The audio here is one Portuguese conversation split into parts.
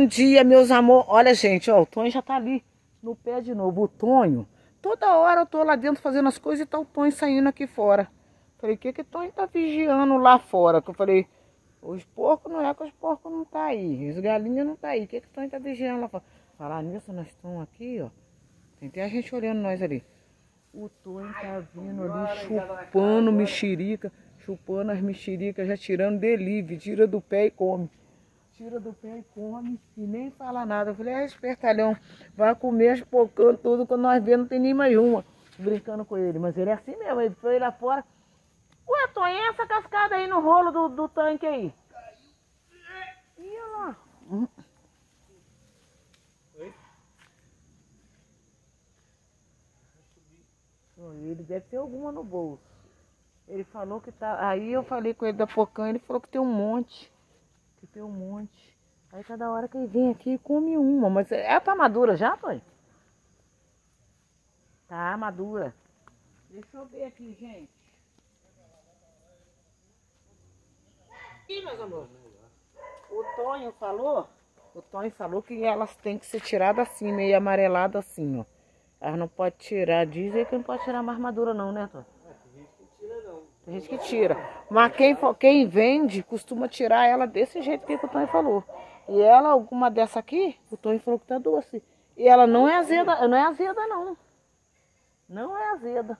Bom dia, meus amor. Olha, gente, ó, o Tonho já tá ali no pé de novo. O Tonho, toda hora eu tô lá dentro fazendo as coisas e tá o Tonho saindo aqui fora. Falei, que o Tonho tá vigiando lá fora? Eu falei, os porcos não é que os porcos não tá aí, os galinhas não tá aí. Que o Tonho tá vigiando lá fora? Falar nisso, nós estamos aqui, ó. Tem a gente olhando nós ali. O Tonho tá vindo ali chupando mexerica, chupando as mexericas, já tirando delivery, tira do pé e come. Tira do pé e come, e nem fala nada. Eu falei, ah, espertalhão, vai comer as pocando tudo, quando nós vemos não tem nem mais uma. Brincando com ele, mas ele é assim mesmo, ele foi lá fora. Ué, Tonho, e essa cascada aí no rolo do tanque aí? Caiu. E olha lá. Oi? Ele deve ter alguma no bolso. Ele falou que tá... Aí eu falei com ele da pocã, ele falou que tem um monte. Que tem um monte. Aí cada hora que ele vem aqui come uma. Mas ela tá madura já, Tonho? Tá madura. Deixa eu ver aqui, gente. Aqui, meus amores. O Tonho falou que elas têm que ser tiradas assim, meio amarelada assim, ó. Elas não pode tirar. Dizem que não pode tirar mais madura não, né, Tonho? Tem gente que tira, mas quem vende costuma tirar ela desse jeito que o Tonho falou. E ela, alguma dessa aqui, o Tonho falou que tá doce. E ela não é azeda não. Não é azeda.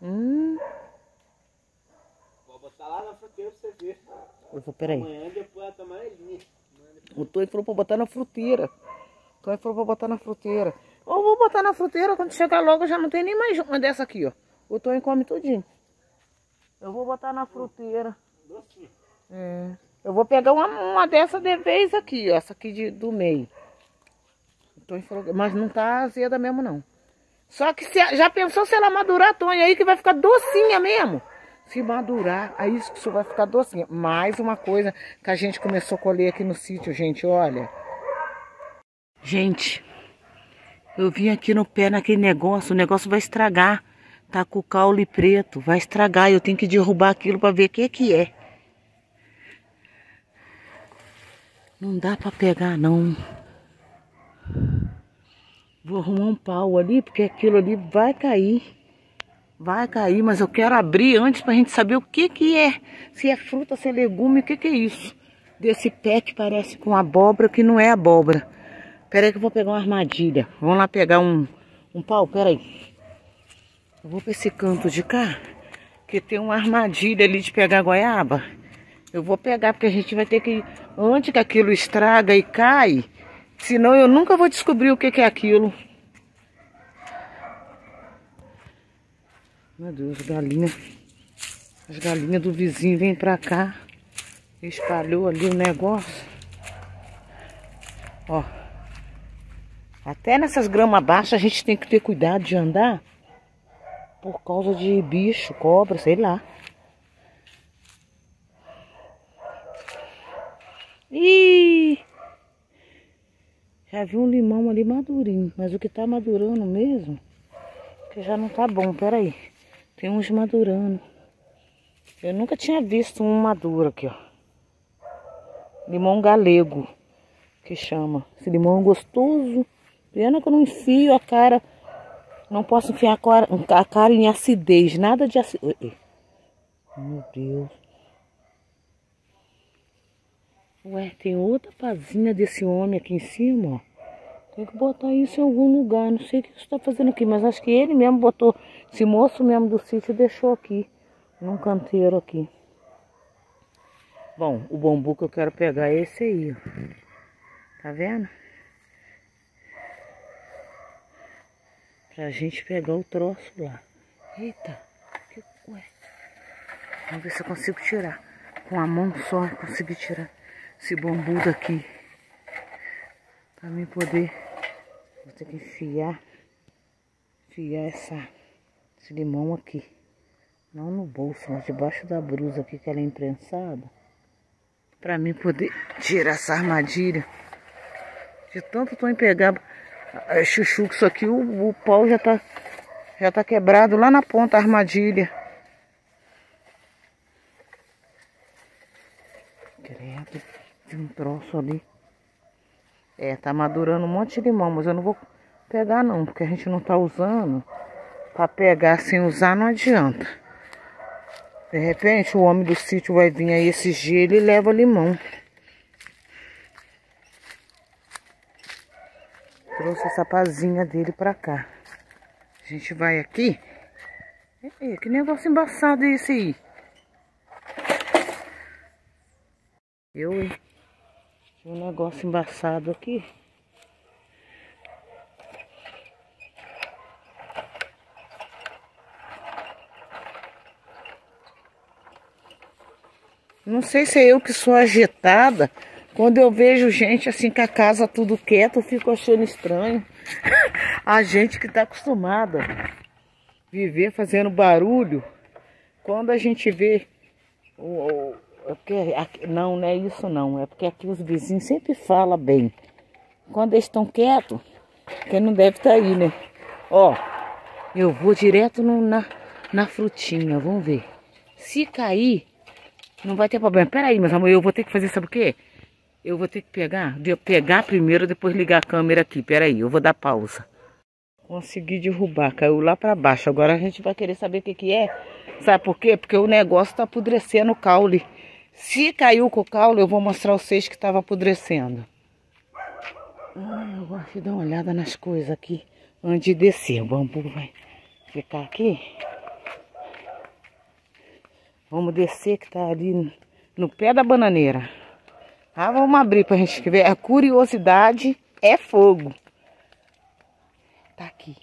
Vou botar lá na fruteira pra você ver. Eu vou, peraí. Amanhã depois ela tá amarelinha. O Tonho falou pra botar na fruteira. O Tonho falou pra botar na fruteira. Eu vou botar na fruteira, quando chegar logo já não tem nem mais uma dessa aqui, ó. O Tonho come tudinho. Eu vou botar na fruteira. É. Eu vou pegar uma dessa de vez aqui, ó. Essa aqui do meio. O Tonho falou, mas não tá azeda mesmo, não. Só que já pensou se ela madurar, Tonho, aí que vai ficar docinha mesmo? Se madurar, aí isso vai ficar docinha. Mais uma coisa que a gente começou a colher aqui no sítio, gente, olha. Gente... Eu vim aqui no pé naquele negócio, o negócio vai estragar. Tá com o caule preto, vai estragar. Eu tenho que derrubar aquilo pra ver o que que é. Não dá pra pegar, não. Vou arrumar um pau ali, porque aquilo ali vai cair. Vai cair, mas eu quero abrir antes pra gente saber o que que é. Se é fruta, se é legume, o que que é isso? Desse pé que parece com abóbora, que não é abóbora. Pera aí que eu vou pegar uma armadilha. Vamos lá pegar um pau, pera aí. Eu vou pra esse canto de cá, que tem uma armadilha ali de pegar goiaba. Eu vou pegar, porque a gente vai ter que... Antes que aquilo estraga e cai, senão eu nunca vou descobrir o que é aquilo. Meu Deus, galinha. As galinhas do vizinho vêm pra cá. Espalhou ali o negócio. Ó. Até nessas gramas baixas a gente tem que ter cuidado de andar por causa de bicho, cobra, sei lá. Ih! Já vi um limão ali madurinho, mas o que tá madurando mesmo, que já não tá bom, peraí. Tem uns madurando. Eu nunca tinha visto um maduro aqui, ó. Limão galego, que chama. Esse limão é gostoso. Pena que eu não enfio a cara, não posso enfiar a cara em acidez, nada de acidez. Meu Deus. Ué, tem outra pazinha desse homem aqui em cima, ó. Tem que botar isso em algum lugar, não sei o que isso tá fazendo aqui, mas acho que ele mesmo botou, esse moço mesmo do sítio deixou aqui, num canteiro aqui. Bom, o bambu que eu quero pegar é esse aí, ó. Tá vendo? Pra gente pegar o troço lá. Eita. Que ué. Vamos ver se eu consigo tirar. Com a mão só eu consegui tirar esse bambu daqui. Pra mim poder... Vou ter que enfiar. Enfiar esse limão aqui. Não no bolso, mas debaixo da brusa aqui que ela é imprensada. Pra mim poder tirar essa armadilha. De tanto tô em pegar... É chuchu que isso aqui, o pau já tá quebrado lá na ponta, a armadilha. Credo, tem um troço ali. É, tá madurando um monte de limão, mas eu não vou pegar não, porque a gente não tá usando. Pra pegar sem usar não adianta. De repente o homem do sítio vai vir aí esses dias, ele leva limão. Trouxe essa pazinha dele pra cá. A gente vai aqui. Ei, que negócio embaçado é esse aí? Eu, hein? Tem um negócio embaçado aqui. Não sei se é eu que sou agitada. Quando eu vejo gente assim com a casa tudo quieto, eu fico achando estranho. A gente que tá acostumada a viver fazendo barulho. Quando a gente vê... Não, não é isso não. É porque aqui os vizinhos sempre falam bem. Quando eles estão quietos, porque não deve estar aí, né? Ó, eu vou direto na frutinha. Vamos ver. Se cair, não vai ter problema. Pera aí, meus amores, eu vou ter que fazer, sabe o quê? Eu vou ter que pegar primeiro, depois ligar a câmera aqui. Pera aí, eu vou dar pausa. Consegui derrubar, caiu lá pra baixo. Agora a gente vai querer saber o que que é. Sabe por quê? Porque o negócio tá apodrecendo o caule. Se caiu com o caule, eu vou mostrar a vocês que tava apodrecendo. Eu gosto de dar uma olhada nas coisas aqui antes de descer. O bambu vai ficar aqui. Vamos descer que tá ali no pé da bananeira. Ah, vamos abrir pra gente ver. A curiosidade é fogo. Tá aqui.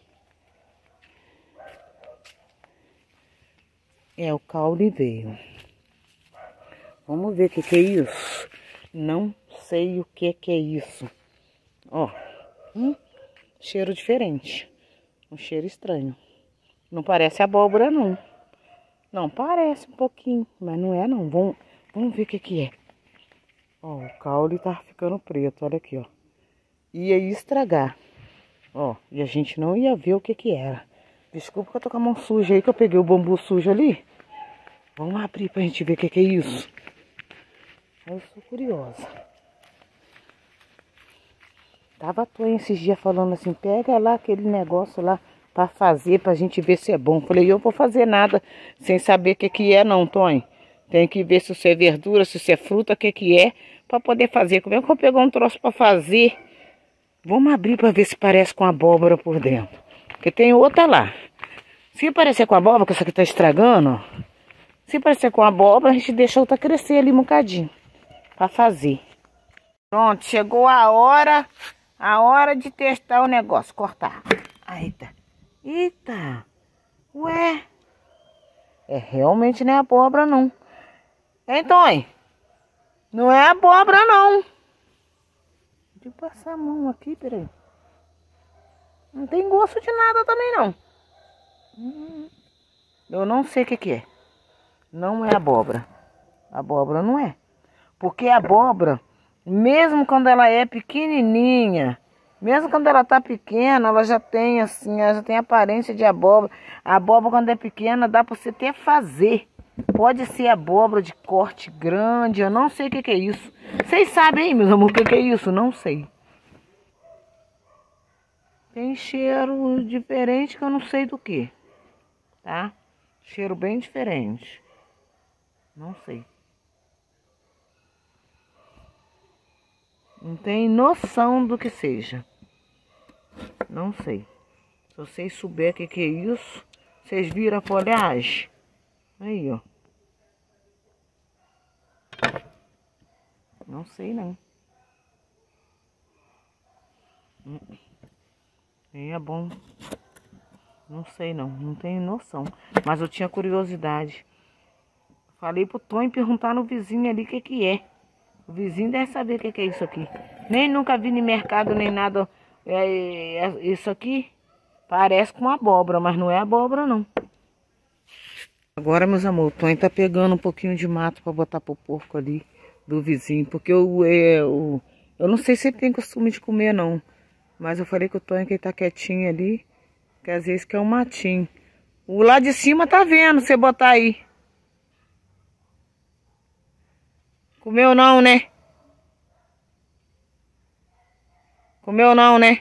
É, o caule veio. Vamos ver o que que é isso. Não sei o que é isso. Ó. Cheiro diferente. Um cheiro estranho. Não parece abóbora, não. Não, parece um pouquinho. Mas não é, não. Vamos ver o que que é. Ó, o caule tá ficando preto, olha aqui, ó. Ia estragar. Ó, e a gente não ia ver o que que era. Desculpa que eu tô com a mão suja aí, que eu peguei o bambu sujo ali. Vamos abrir pra gente ver o que é isso. Eu sou curiosa. Tava à toa esses dias falando assim, pega lá aquele negócio lá pra fazer, pra gente ver se é bom. Falei, eu vou fazer nada sem saber o que é não, Tonho. Tem que ver se isso é verdura, se isso é fruta, o que que é, para poder fazer. Como é que eu vou pegar um troço para fazer? Vamos abrir para ver se parece com abóbora por dentro. Porque tem outra lá. Se parecer com abóbora, que essa aqui tá estragando, ó. Se parecer com abóbora, a gente deixa outra crescer ali um bocadinho. Para fazer. Pronto, chegou a hora de testar o negócio. Cortar. Aí tá. Eita. Ué. É, realmente não é abóbora, não. Então, não é abóbora, não. Deixa eu passar a mão aqui, peraí. Não tem gosto de nada também, não. Eu não sei o que que é. Não é abóbora. Abóbora não é. Porque a abóbora, mesmo quando ela é pequenininha, mesmo quando ela tá pequena, ela já tem assim, ela já tem aparência de abóbora. A abóbora, quando é pequena, dá pra você até fazer. Pode ser abóbora de corte grande, eu não sei o que é isso. Vocês sabem aí, meus amores, o que é isso? Não sei. Tem cheiro diferente que eu não sei do que. Tá? Cheiro bem diferente. Não sei. Não tem noção do que seja. Não sei. Se vocês souberem o que é isso, vocês viram a folhagem? Aí, ó. Não sei, não. Nem é bom. Não sei, não. Não tenho noção. Mas eu tinha curiosidade. Falei pro Tom perguntar no vizinho ali o que que é. O vizinho deve saber o que que é isso aqui. Nem nunca vi no mercado, nem nada. Isso aqui parece com abóbora, mas não é abóbora, não. Agora, meus amores, o Tonho tá pegando um pouquinho de mato para botar pro porco ali do vizinho. Porque eu não sei se ele tem costume de comer, não. Mas eu falei que o Tonho que ele tá quietinho ali, que às vezes que é um matinho. O lá de cima tá vendo, você botar aí. Comeu não, né? Comeu não, né?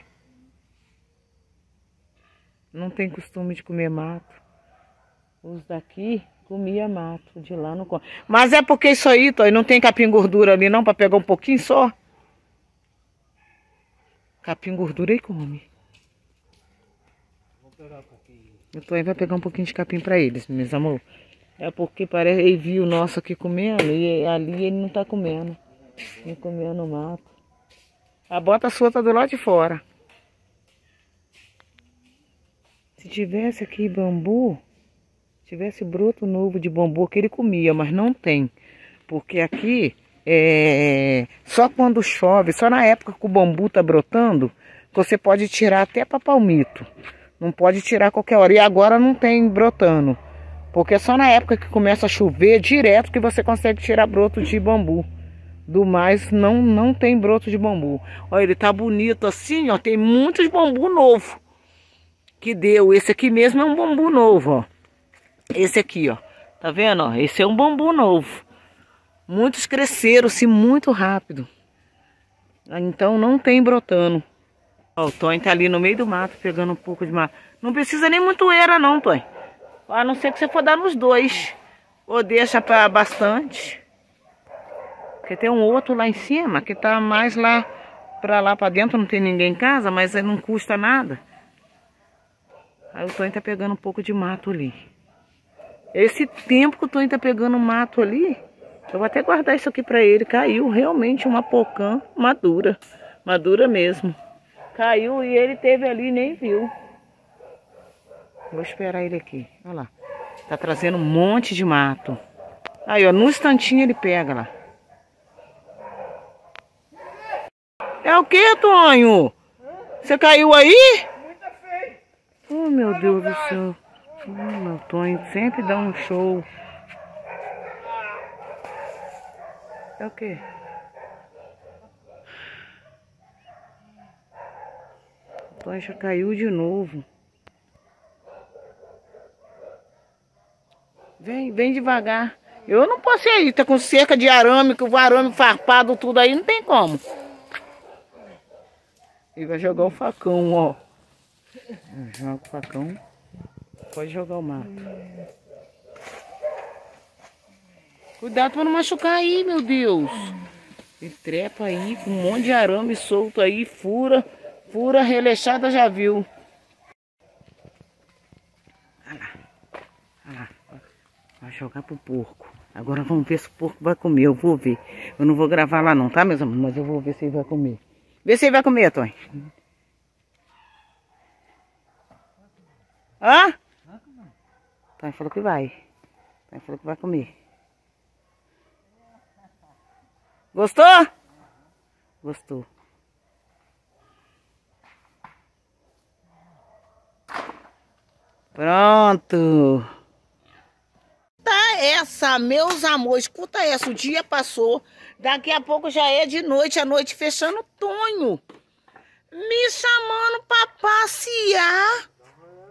Não tem costume de comer mato. Os daqui comia mato, de lá não come. Mas é porque isso aí, Tó, não tem capim gordura ali não, pra pegar um pouquinho só. Capim gordura e come. Vou pegar um pouquinho. Eu tô aí, vai pegar um pouquinho de capim pra eles, meus amor. É porque parece, ele viu o nosso aqui comendo e ali ele não tá comendo. Ele comendo mato. A bota sua tá do lado de fora. Se tivesse aqui bambu, tivesse broto novo de bambu que ele comia, mas não tem. Porque aqui, só quando chove, só na época que o bambu tá brotando, que você pode tirar até pra palmito. Não pode tirar qualquer hora. E agora não tem brotando. Porque é só na época que começa a chover direto que você consegue tirar broto de bambu. Do mais, não tem broto de bambu. Olha, ele tá bonito assim, ó. Tem muitos bambu novo que deu. Esse aqui mesmo é um bambu novo, ó. Esse aqui, ó. Tá vendo, ó? Esse é um bambu novo. Muitos cresceram-se muito rápido. Então não tem brotando. Ó, o Tonho tá ali no meio do mato, pegando um pouco de mato. Não precisa nem muito era não, Tonho. A não ser que você for dar nos dois. Ou deixa para bastante. Porque tem um outro lá em cima, que tá mais lá para dentro, não tem ninguém em casa, mas aí não custa nada. Aí o Tonho tá pegando um pouco de mato ali. Esse tempo que o Tonho tá pegando mato ali, eu vou até guardar isso aqui para ele. Caiu realmente uma pocã madura. Madura mesmo. Caiu e ele teve ali e nem viu. Vou esperar ele aqui. Olha lá. Tá trazendo um monte de mato. Aí, ó. Num instantinho ele pega lá. É o que, Tonho? Você caiu aí? Oh, meu Deus do céu. Oh, meu Tonho sempre dá um show. É o que? O Tonho já caiu de novo. Vem, vem devagar. Eu não posso ir aí, tá com cerca de arame, com o arame farpado, tudo aí, não tem como. Ele vai jogar o facão, ó. Joga o facão. Pode jogar o mato. Cuidado pra não machucar aí, meu Deus. Ele trepa aí, com um monte de arame solto aí, fura, fura, relechada já viu. Olha lá, olha lá. Vai jogar pro porco. Agora vamos ver se o porco vai comer. Eu vou ver. Eu não vou gravar lá não, tá, meus amores? Mas eu vou ver se ele vai comer. Vê se ele vai comer, Tonho. Hã? Tonho falou que vai. Tonho falou que vai comer. Gostou? Gostou. Pronto. Essa, meus amores, escuta essa, o dia passou, daqui a pouco já é de noite, a noite fechando. O Tonho me chamando pra passear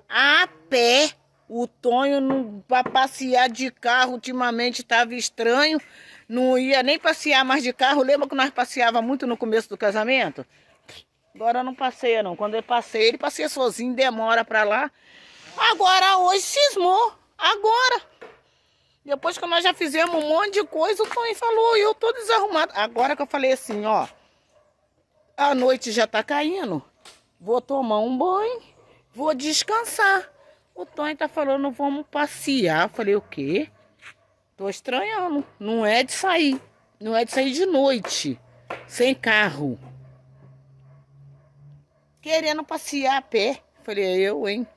a pé. O Tonho pra passear de carro ultimamente tava estranho, não ia nem passear mais de carro. Lembra que nós passeava muito no começo do casamento? Agora não passeia não, quando ele passeia sozinho, demora pra lá. Agora hoje cismou, agora. Depois que nós já fizemos um monte de coisa, o Tonho falou, eu tô desarrumada. Agora que eu falei assim, ó, a noite já tá caindo, vou tomar um banho, vou descansar. O Tonho tá falando, vamos passear. Eu falei, o quê? Tô estranhando, não é de sair, não é de sair de noite, sem carro. Querendo passear a pé. Eu falei, eu, hein?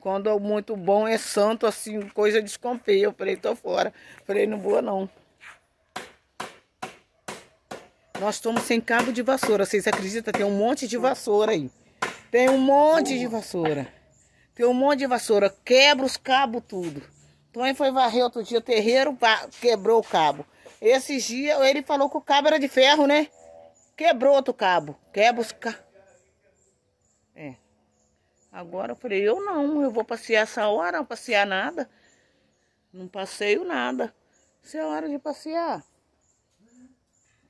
Quando é muito bom, é santo, assim, coisa desconfia. Eu falei, tô fora. Eu falei, não vou, não. Nós estamos sem cabo de vassoura. Vocês acreditam? Tem um monte de vassoura aí. Tem um monte de vassoura. Tem um monte de vassoura. Quebra os cabos tudo. Tonho foi varrer outro dia o terreiro, quebrou o cabo. Esses dias, ele falou que o cabo era de ferro, né? Quebrou outro cabo. Quebra os cabos. É. Agora eu falei, eu não, eu vou passear essa hora, não passear nada. Não passeio nada. Isso é hora de passear.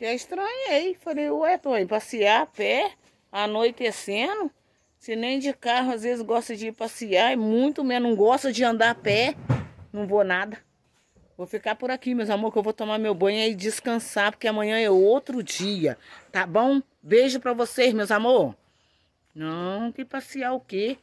Até estranhei. Falei, ué, Tonho, passear a pé, anoitecendo. Se nem de carro, às vezes gosta de ir passear, e muito menos não gosta de andar a pé. Não vou nada. Vou ficar por aqui, meus amor, que eu vou tomar meu banho e descansar, porque amanhã é outro dia, tá bom? Beijo pra vocês, meus amor. Não, que passear o quê?